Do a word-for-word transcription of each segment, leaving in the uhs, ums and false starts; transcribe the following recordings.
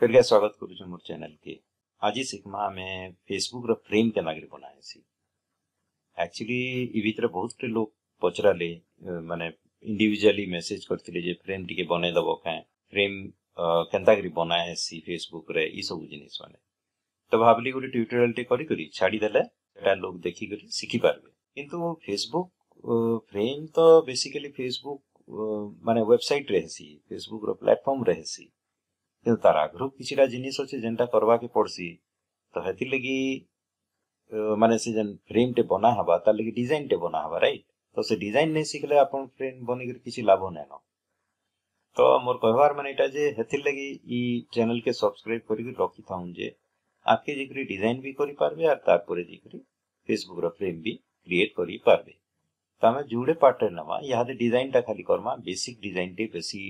फिर गया स्वागत करू छो मोर चैनल के। आज सिखमा में फेसबुक रो फ्रेम के नागरे बनाए सी। एक्चुअली इवितर बहुत लोग पचरा ले माने इंडिविजुअली मैसेज करथिले जे फ्रेम टिके बने दबो का फ्रेम केंतागरी बनाए सी फेसबुक रे ई सब जिनिस माने तो भाबली गोटे ट्यूटोरियल टे करी करी छाड़ी देले सेटा लोग देखि करी सिखि पारबे। किंतु फेसबुक फ्रेम तो बेसिकली फेसबुक माने वेबसाइट रे सी फेसबुक रो प्लेटफार्म रे सी किंतु तार आग्रह किछटा जिनिस अछि जेंटा करबा के पड़सी तो हेति लगी माने से जन फ्रेम टे बना हबा ता लगी डिजाइन टे बना हबा राइट। तो से डिजाइन नै सिखले आपन फ्रेम बनि के किछि लाभ नै न। तो मोर कहबार माने एटा जे हेति लगी ई चैनल के सब्सक्राइब करि के रखि थाउं जे आपके जिकरी डिजाइन भी करि पारबे और तार परे जिकरी फेसबुक रो फ्रेम भी क्रिएट करि पारबे। तमे जुड़े पार्टनर नवा यहादे डिजाइन टा खाली करमा बेसिक डिजाइन टे बेसी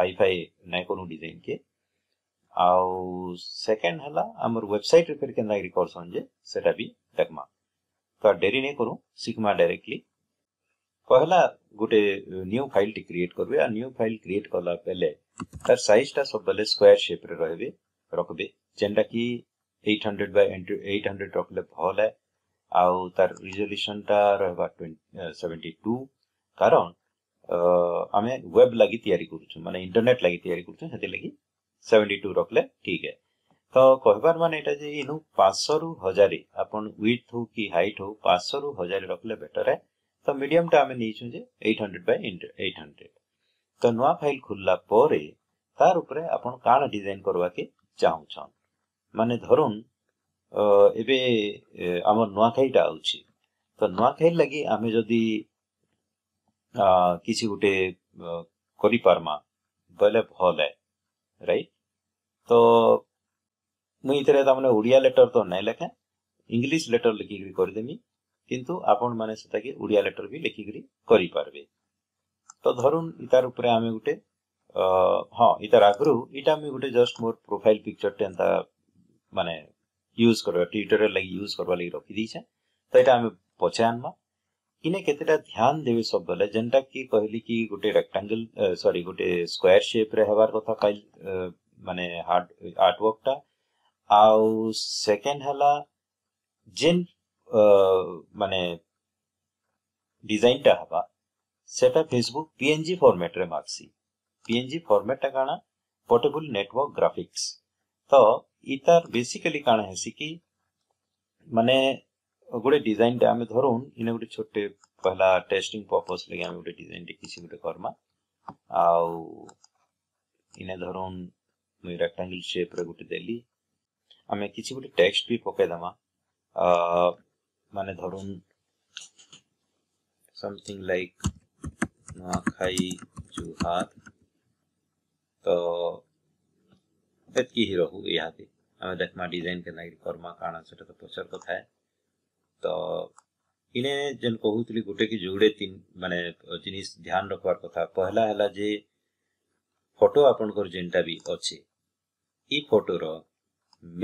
हाईफाई नै कोनो डिजाइन के आउ सेकंड हला हमर वेबसाइट रिपेयर के नागरी कोर्स होंजे सेटा भी देखमा। तो डेरी नै करू सिखमा डायरेक्टली। पहला गुटे न्यू फाइल टी क्रिएट करबे आ न्यू फाइल क्रिएट करला पहले तार साइज टा सब बले स्क्वायर शेप रे रहबे रखबे जेंटा की eight hundred by eight hundred रखले भल है आउ तार रिजोल्यूशन टा रहबा seventy-two कारण आमे वेब लागि तयारी करूछु माने इंटरनेट लागि तयारी करूछु हेते लागि seventy-two रखले ठीक है। तो कहबार माने एटा जे इनु five hundred रु one thousand अपन विड्थ हो कि हाइट हो five hundred रु one thousand रखले बेटर है। तो मीडियम टा हमें नीछु जे eight hundred by eight hundred। तो नवा फाइल खुलला पारे तार ऊपर अपन कान डिजाइन करबा के चाहू छन माने धरून एबे हमर नवा खाइटा आउची। तो नवा खाइ लागि हमें जदी किसी गुटे करी पारमा बले भल है राइट। तो मुई इतरे तामने उड़िया लेटर तो नै लेखे इंग्लिश लेटर लिखि के कर देमी किंतु आपण माने सेटा के उड़िया लेटर भी लिखि के करी पारबे। तो धरून इतार ऊपर आमे गुटे हां इतार आगरु इटा में गुटे जस्ट मोर प्रोफाइल पिक्चर टेंता माने यूज करबा ट्यूटोरियल लागि यूज करबा लागि रखि दिछे। तो इटा आमे पछे आनमा इने केतेटा ध्यान देबे सब बले जेंटा की कहली की गुटे रेक्टेंगल सॉरी गुटे स्क्वायर शेप रे हेबार कथा काल माने हार्ड आर्ट वर्क टा आउ सेकंड हला जेन माने डिजाइन टा हबा सेटा फेसबुक पीएनजी फॉर्मेट रे मार्कसी पीएनजी फॉर्मेट टा काना पोर्टेबल नेटवर्क ग्राफिक्स। तो इतार बेसिकली काना हैसी की माने गुडे डिजाइन टा हमें धरून इने गुडे छोटे पहला टेस्टिंग पर्पस लगे हमें गुडे डिजाइन टे किसी गुडे करमा आउ इने धरून मई रेक्टेंगल शेप रे गुडे देली हमें किसी गुडे टेक्स्ट भी पके दमा आ माने धरून समथिंग लाइक नखाई जुहार। तो एतकी ही रहू याते हमें देखमा डिजाइन के नागरी करमा काना सेटा तो पछर कथा है। तो इने जन कहूतली गुटे की जोड़े तीन माने जिनिस ध्यान रखवार कथा पहला हला जे फोटो आपन कर जेंटा भी अछि ई फोटो रो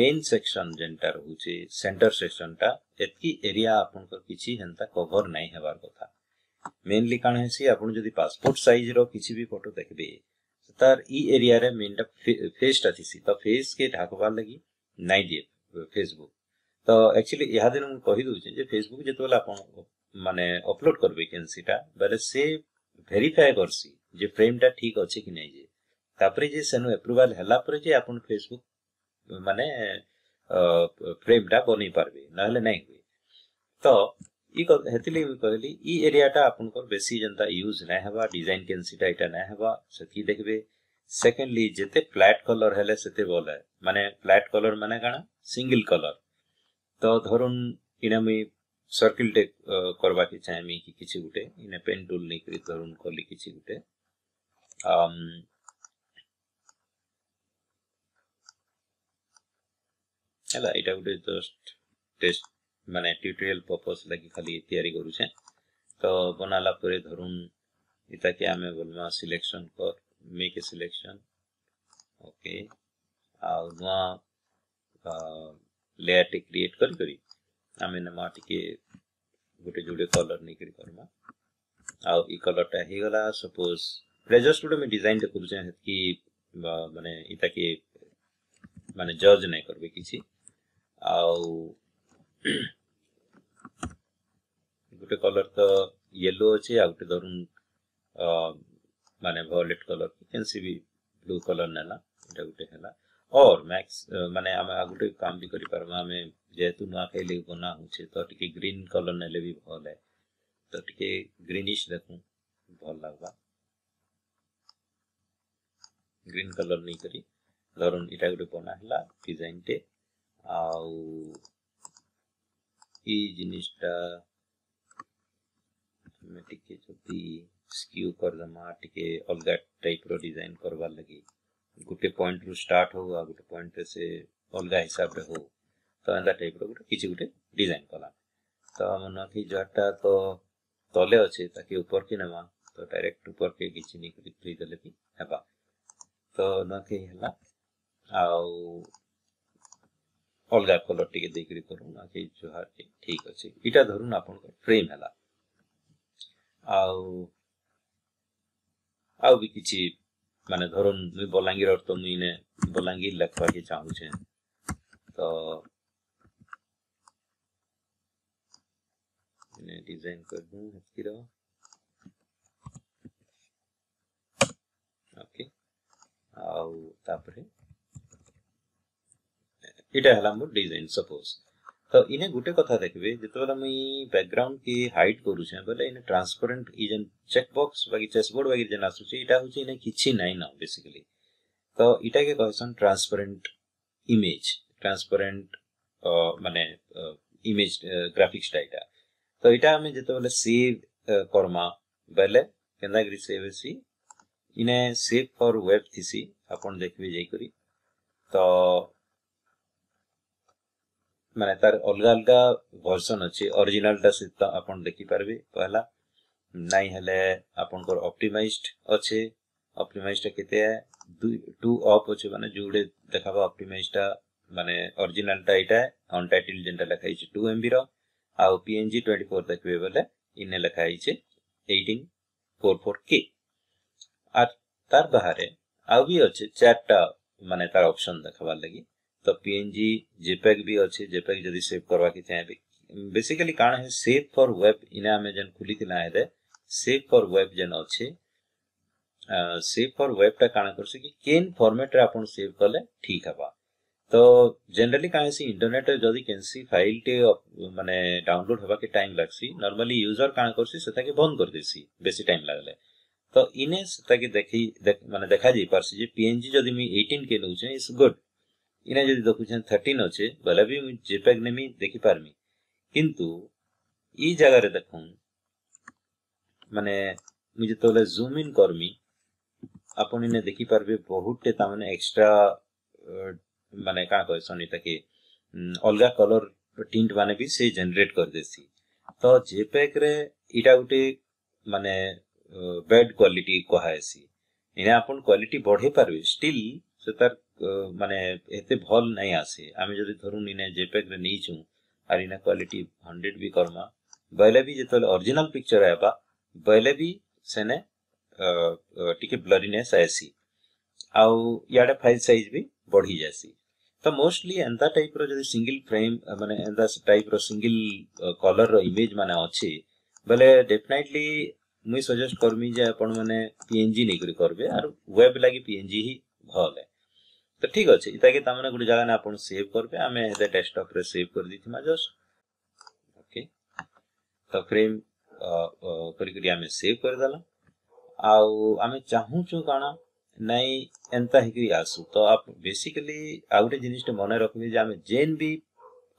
मेन सेक्शन जेंटा रहूचे सेंटर सेक्शन टा एतकी एरिया आपन कर किछि हंता कवर नै हेबार कथा। मेनली कारण हेसी आपन जदी पासपोर्ट साइज रो किछि भी फोटो देखबे तार ई एरिया रे मेन टा फेस टा थिसी तो फेस के ढाकवा लगी नै दिए फेसबुक। तो एक्चुअली यहा दिन हम कहि दउ जे फेसबुक जेतोला आपन माने अपलोड करबे केनसीटा बले से वेरीफाई करसी जे फ्रेम टा ठीक अछि कि नै जे तापरे जे सेनु अप्रूवल हला पर जे आपन फेसबुक माने फ्रेम टा बनि पारबे नहले नै होई। तो ई हेतिले कहली ई एरिया टा आपन को बेसी जनता यूज नै हबा डिजाइन केनसीटा इटा नै हबा सेथि देखबे। सेकेंडली जेते फ्लैट कलर हले सेते बोले माने फ्लैट कलर माने काना सिंगल कलर। तो धरून इने में सर्किल टेक करबा के चाहेमी कि किछि गुटे इने पेन टूल नै करी धरून करली किछि गुटे अम हला एटा गुटे जस्ट टेस्ट माने ट्यूटोरियल पर्पस लागि खाली तयारी करू छै। तो बनाला परे धरून इटा के हमें बोलमा सिलेक्शन कर मेक ए सिलेक्शन ओके आउ नुवा लेयर टे क्रिएट कर करी हमें नमा टिके गुटे जुड़े कलर नै करी करमा आ ई कलर टा हे गला सपोज रेजस्ट गुटे में डिजाइन टे करू छै कि माने इता के माने जज नहीं करबे किसी गोटे कलर तो येलो अच्छे आ गोटे धरून माने वायलेट कलर किसी भी ब्लू कलर नेला एटा गोटे हैला और मैक्स माने हम आ गोटे काम भी करि परबा हमें जेतु ना खैले बना होछे तो टिके ग्रीन कलर नेले भी भल है तो टिके ग्रीनिश देखू भल लागबा ग्रीन कलर नहीं करी धरून इटा गोटे बना हैला डिजाइन टे आउ ई जिनिसटा मैं टिके जदी स्क्यू कर दमा टिके अलग टाइप रो डिजाइन करवा लगी गुटे पॉइंट रु स्टार्ट हो आ गुटे पॉइंट से अलग हिसाब रे हो तो एंदा टाइप रो गुटे किछि गुटे डिजाइन कला तो मन कि जटा तो तले अछि ताकि ऊपर कि नमा तो डायरेक्ट ऊपर के किछि नि करि थई देले कि हेबा तो न के हला आ अलग कलर टिके देखि करू ना कि जोहार ठीक अछि इटा धरून आपन फ्रेम हला आउ आउ भी किछि माने धरून मु बलांगीर और तो मुने बलांगीर लखवा के चाहू छे तो ने डिजाइन कर दूं हटकी रहो ओके आउ तापरे इटा हला मोर डिजाइन सपोज तो इने गुटे कथा देखबे जतबेला मई बैकग्राउंड के हाइट करू छे बोले इने ट्रांसपेरेंट इजन चेक बॉक्स बाकी चेसबोर्ड बाकी जन आसु छे इटा होची इने किछि नाही ना बेसिकली तो इटा के कहसन ट्रांसपेरेंट इमेज ट्रांसपेरेंट माने इमेज ग्राफिक्स डाटा तो इटा हम जतबेला सेव करमा बेले केनागरी सेव सी इने सेव फॉर वेब थीसी आपण देखबे जाई करी तो माने तार अलग अलग वर्जन अछि ओरिजिनल टा से त आपण देखि परबे पहला नाही हले आपण को ऑप्टिमाइज्ड अछि ऑप्टिमाइज्ड केते टू ऑफ अछि माने जोडे देखाबो ऑप्टिमाइज्ड माने ओरिजिनल टा एटा अनटाइटल जेंटा लखाइ छै टू एम बी रो आ पीएनजी चौबीस देखबे बले इने लखाइ छै अठारह चौवालीस के आ तार बाहरे आ भी अछि चारटा माने तार ऑप्शन देखाबा लागि तो पीएनजी जेपेग भी अछि जेपेग जदी सेव करबा के चाहे बेसिकली कारण है सेव फॉर वेब इना में जन खुली थिला है सेव फॉर वेब जन अछि सेव फॉर वेब टा कारण करसे कि केन फॉर्मेट रे आपण सेव करले ठीक हबा तो जनरली काहे से इंटरनेट रे जदी केनसी फाइल टे माने डाउनलोड हबा के टाइम लागसी नॉर्मली यूजर काहे करसी सेता के बंद कर देसी बेसी टाइम लागले तो इने सेता के देखि माने देखा जे परसी जे पीएनजी जदी मी अठारह के नु छै इज गुड इने जदि देखुछन तेरह अछि भले भी जेपेग नेमी देखि पारमी किंतु ई जगह रे देखू माने मु जतले जूम इन करमी आपन इने देखि पारबे बहुतटे त माने एक्स्ट्रा माने का कहसन इ ताकि अलगा कलर टिंट माने भी से जनरेट कर देसी तो जेपेग रे इटा गुटे माने बैड क्वालिटी कहायसी इने आपन क्वालिटी बढ़े पारबे स्टिल से तर माने एते भल नहीं आसे आमी जदी धरून इने जेपेग रे नै छु आर इना क्वालिटी सौ भी करमा बयले भी जेतले ओरिजिनल पिक्चर आबा बयले भी सेने टिके ब्लरीनेस आसी आउ याडा फाइल साइज भी बढ़ी जासी तो मोस्टली एंदा टाइप रो जदी सिंगल फ्रेम माने एंदा टाइप रो सिंगल कलर रो इमेज माने अछि बले डेफिनेटली मु सजेस्ट करमी जे आपण माने पीएनजी नै करी करबे आर वेब लागि पीएनजी ही भल है तो ठीक अछि इताके तामने गुडी जगह ने आपण सेव करबे आमे हे डेस्कटॉप रे सेव कर दिथिमा जस्ट ओके तो फ्रेम करी करी आमे सेव कर दला आ आमे चाहू छु गाना नै एंता हिकरी आसु तो आप बेसिकली आउटे जिनिस मने रखबे जे आमे जेन भी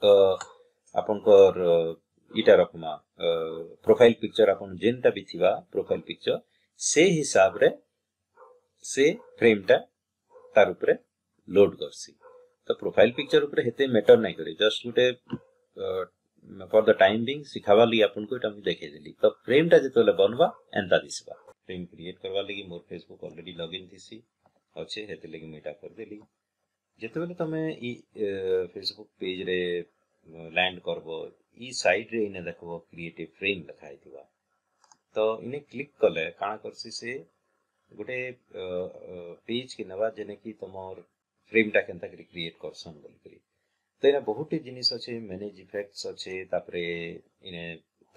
आपण कर इटा रखमा प्रोफाइल पिक्चर आपण जेनटा भी थिबा प्रोफाइल पिक्चर से हिसाब रे से फ्रेमटा तार ऊपर लोड करसी तो प्रोफाइल पिक्चर ऊपर हेते मैटर नै करे जस्ट गुटे फॉर द टाइम बिंग सिखावा लि आपन को एटा हम देखे देली तो फ्रेम ता जतले बनवा एंता दिसबा फ्रेम क्रिएट करवा लगी मोर फेसबुक ऑलरेडी लॉगिन थीसी अच्छे हेते लगी मेटा कर देली जतबेले तमे ई फेसबुक पेज रे लैंड करबो ई साइड रे इने देखबो क्रिएटिव फ्रेम लखाई दिबा तो इने क्लिक करले काना करसी से गुटे पेज के नवा जने की तमोर ফ্রেমটাকে এন্তাকে রিক্রিয়েট করছন বলি করি তো এরা বহুটি জিনিস আছে ম্যানেজ ইফেক্টস আছে তারপরে ইনে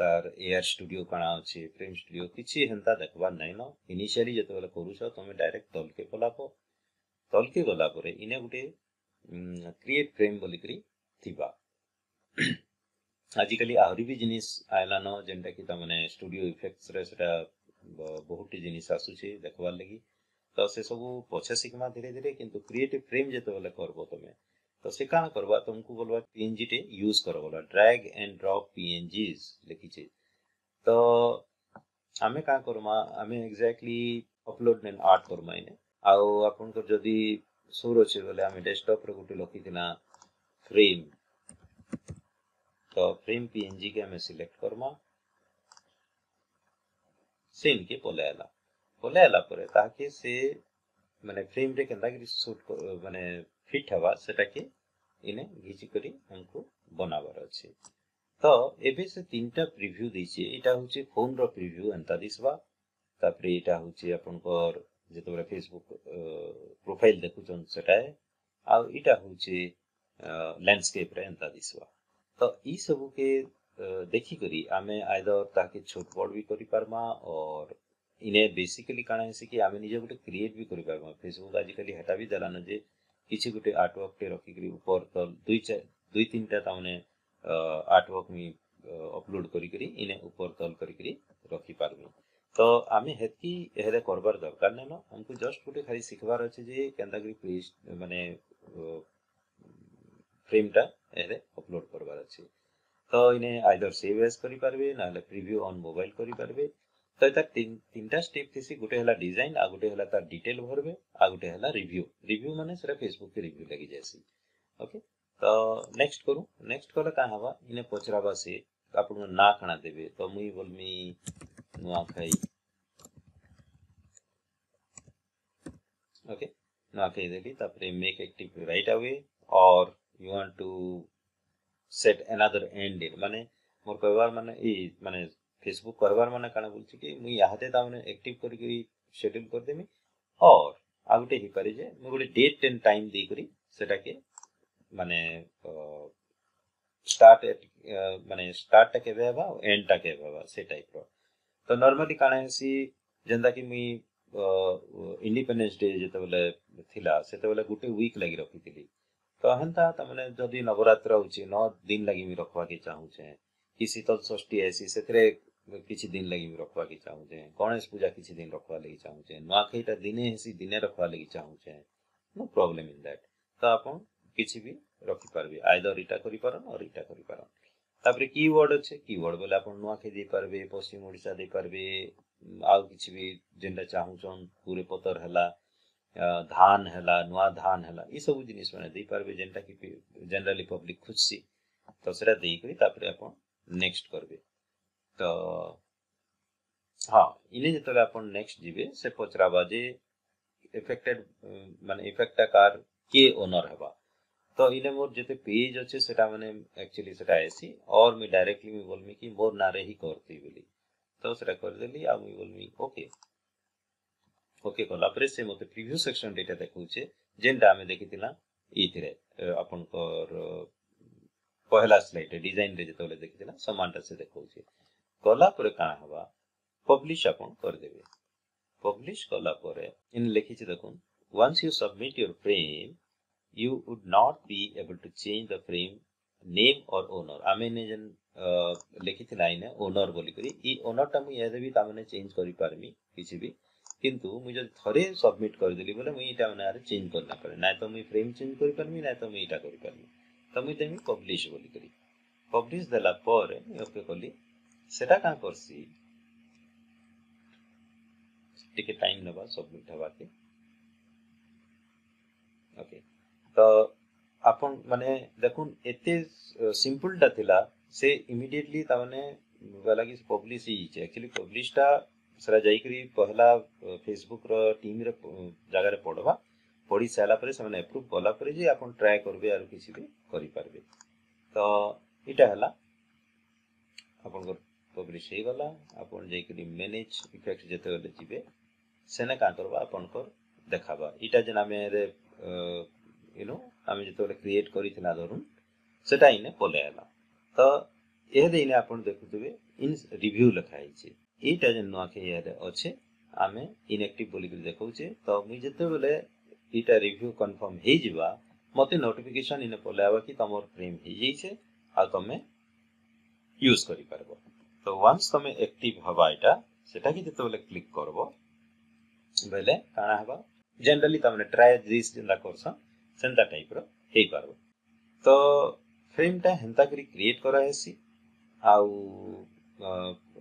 তার এআর স্টুডিও কানা আছে ফ্রেম স্টুডিও কিছি হেন্তা দেখবা নাই না ইনিশিয়ালি যেতে বলে করুছ তুমি ডাইরেক্ট তলকে গলাপো তলকে গলা পরে ইনে গুটে ক্রিয়েট ফ্রেম বলি করি থিবা आजिकली आहरी भी जिनिस आयला न जेंटा कि तमने स्टूडियो इफेक्ट्स रे सेटा बहुत ही जिनिस आसु छी देखबार लागि तो से सब पछे सिकमा धीरे धीरे किंतु क्रिएटिव फ्रेम जेते वाला करबो तमे तो से का करबा तुमको बोलबा पीएनजी टे यूज करो बोला ड्रैग एंड ड्रॉप पीएनजीज लिखि छी तो हमें का करबा हमें एग्जैक्टली अपलोड एंड आर्ट करबा इने आ आपन को जदी सोर छै बोले हमें डेस्कटॉप रे गुटे लखिदिना फ्रेम तो फ्रेम पीएनजी के हमें सिलेक्ट करवा सेम के बोलेला बोलेला परे ताकि से माने फ्रेम रे केंदा कि शूट माने फिट हवा सेटा के इने घिची करी हमको बनावर अछि तो एबे से तीनटा प्रीव्यू दिछि एटा होछि फोन रो प्रीव्यू एंता दिसबा तापरे एटा होछि अपन पर जेतबे फेसबुक प्रोफाइल देखु जों सेटा आ एटा होछि लैंडस्केप रे एंता दिसबा तो ई सब के देखि करी आमे आइदर ताके छोट बड़ भी करी परमा और इने बेसिकली काना है से कि आमे निजे गुटे क्रिएट भी करी परमा फेसबुक आजिकली हटा भी दलान जे किछि गुटे आर्टवर्क के रखि करी ऊपर तो दुई चार दुई तीनटा ताउने आर्टवर्क में अपलोड करी करी इने ऊपर तल करी करी रखि पारबो तो आमे हेतकी एरे करबार दरकार नै न हमको जस्ट गुटे खाली सिखबार अछि जे केंदा करी पेज माने फ्रेम टा एरे अपलोड करबार अछि तो इने आइदर सेव एज करि पारबे नाले प्रीव्यू ऑन मोबाइल करि पारबे तो एटा तीन तीनटा स्टेप थिसि गुटे हला डिजाइन आ गुटे हला तार डिटेल भरबे आ गुटे हला रिव्यू रिव्यू माने सेरा फेसबुक के रिव्यू लागि जायसी ओके तो नेक्स्ट करू नेक्स्ट कला का हवा इने पचराबा से आपन ना खाना देबे तो मुई बोलमी नुआ खाई ओके नुआ खाई देली तापरे मेक एक्टिव राइट अवे और you want to set another end in माने मोर कहबार माने ई माने फेसबुक कहबार माने काना बोलछि कि मु याहते ताने एक्टिव करि के शेड्यूल कर देमी और आउटे हि पारे जे मु गोटे डेट एंड टाइम दे करी सेटा के माने स्टार्ट माने स्टार्ट टा केबे हबा एंड टा केबे हबा से टाइप रो तो नॉर्मली काना हेसी जेंदा कि मु इंडिपेंडेंस डे जेते बोले थिला सेते बोले गुटे वीक लागि रखिथिली तो हंता तमने जदी नवरात्र होची नौ दिन लागि मी रखवा के चाहू छे कि शीतल षष्ठी ऐसी सेतरे किछि दिन लागि मी रखवा के चाहू छे गणेश पूजा किछि दिन रखवा लागि चाहू छे नुआखैटा दिने ऐसी दिने रखवा लागि चाहू छे नो प्रॉब्लम इन दैट तो आपन किछि भी रखि परबे आइदर इटा करि परन और इटा करि परन तापर कीवर्ड अछि कीवर्ड बोले आपन नुआखै दे परबे पश्चिम ओडिसा दे परबे आउ किछि भी जेंडा चाहू छन पूरे पतर हला धान हला नुआ धान हला ई सब जिनिस माने दे परबे जेंटा कि जनरली पब्लिक खुशी तो सेरा दे करी तापरे अपन नेक्स्ट करबे तो हां इने जतले अपन नेक्स्ट जीवे से पचराबा जे इफेक्टेड माने इफेक्टटा कार के ओनर हबा तो इने मोर जते पेज अछि सेटा माने एक्चुअली सेटा आसी और मी डायरेक्टली मी बोलमी कि मोर नारे ही करती बोली तो सेरा कर देली आ मी बोलमी ओके ओके कोला पर से मते प्रीव्यू सेक्शन डेटा देखौ छे जेंटा हमें देखितिला इथिरे अपन कर पहला स्लाइड डिजाइन रे जतले देखितिला समानता से देखौ छे कोला पर का हवा पब्लिश अपन कर देबे पब्लिश कोला पर इन लिखि छे देखून once you submit your frame you would not be able to change the frame name or owner हमें ने जन लिखितिला इने ओनर बोली करी ई ओनर टा मु ए देबी तामने चेंज करि पारमी किछि भी किंतु मु जब थरे सबमिट कर देली बोले मु इटा माने आरे चेंज करना पड़े ना तो मु फ्रेम चेंज करि परमी ना तो मु इटा करि परमी तो मु तेमी पब्लिश बोली करी पब्लिश देला पर ओके कोली सेटा का करसी टिके टाइम नबा सबमिट हवा के ओके तो अपन माने देखून एते सिंपल टा थिला से इमीडिएटली ताने वाला कि पब्लिश ही छै एक्चुअली पब्लिश टा सरा जाई करी पहला फेसबुक रो टीम रे जगह रे पड़वा पड़ी साला परे सने अप्रूव कोला परे जे आपण ट्राई करबे आरो किछि भी करि पारबे तो इटा हला आपण को पब्लिश हे गला आपण जाई करी मैनेज इफेक्ट जते होले जिबे सेने का करबा आपण को देखाबा इटा जे नामे रे you know, आमे जो तोले create करी थला दोरुन, सेटा इने पले आला। तो यह दे इने आपन देखुतुवे इन review लखाई चे। ये टाइम नो आखे यह दे अच्छे, आमे inactive बोली कर देखो चे। तो मुझे जत्ते बोले ये टा review confirm ही जीवा, मते notification इने पले आवा कि तमोर frame ही जी चे, आ तमे use करी परबो। तो once तमे active हवा इटा, सेटा की जत्ते बोले click करबो, बोले काना हवा। जनरली तमने ट्राई दिस जिंदा करसा सेंटा टाइप रो हे करबो। तो फ्रेम टा हेंता करी क्रिएट करा हेसी। आउ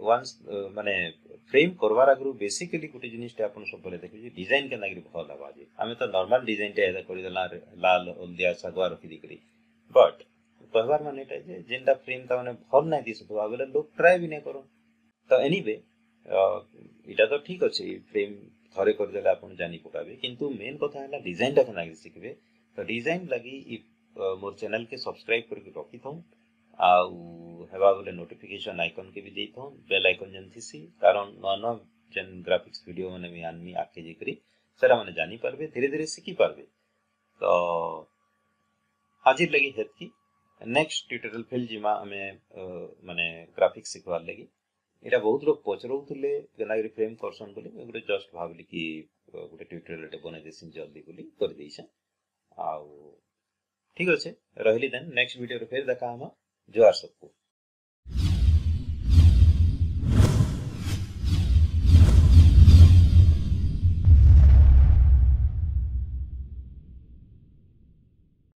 वन्स माने फ्रेम करवार आगु बेसिकली गुटे जिनिस टा अपन सब बोले देखि डिजाइन केना करी भल आबा जे। हमें तो नॉर्मल डिजाइन टा एदा करी देला लाल हल्दिया सागवा रखि दिकरी। बट कहवार माने टा जे जेंटा फ्रेम ता माने भल नै दिस तो आबले लोग ट्राई भी नै करो। तो एनीवे इटा तो ठीक अछि फ्रेम थरे कर देला आपण जानि पकाबे, किंतु मेन कथा हैला डिजाइन टा केना सिखबे। तो डिजाइन लागि इ मोर चैनल के सब्सक्राइब करके रखि थौ आ हेबा बोले नोटिफिकेशन आइकन के भी देथौ, बेल आइकन जन थिसी, कारण नन जन ग्राफिक्स वीडियो माने में आनमी आके जेकरी सारा माने जानि परबे, धीरे-धीरे सिखि परबे। तो आज लगी हेत की नेक्स्ट ट्यूटोरियल फेल जिमा हमें माने ग्राफिक्स सिखवार लगी। एटा बहुत लोग पचरौ थले केनागरी फ्रेम करसन बोली गुटे जस्ट भाबली कि गुटे ट्यूटोरियल टे बने देसिन जल्दी बोली कर देइसा। आ ठीक अछि, रहली देन नेक्स्ट वीडियो रे फेर देखा हम। जोहार सबको।